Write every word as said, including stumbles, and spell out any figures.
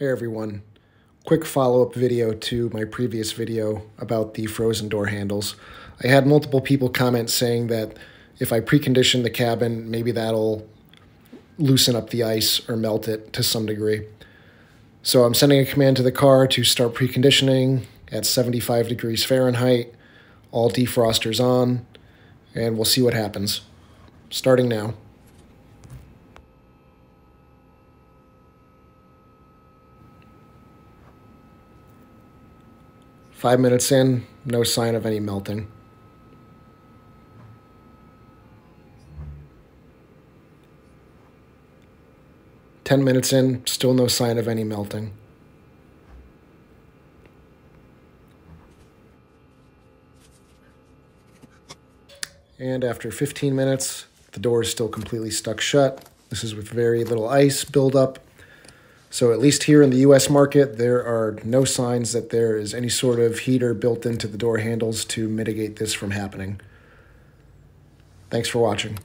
Hey everyone, quick follow-up video to my previous video about the frozen door handles. I had multiple people comment saying that if I precondition the cabin, maybe that'll loosen up the ice or melt it to some degree. So I'm sending a command to the car to start preconditioning at seventy-five degrees Fahrenheit, all defrosters on, and we'll see what happens. Starting now. Five minutes in, no sign of any melting. Ten minutes in, still no sign of any melting. And after fifteen minutes, the door is still completely stuck shut. This is with very little ice buildup. So at least here in the U S market, there are no signs that there is any sort of heater built into the door handles to mitigate this from happening. Thanks for watching.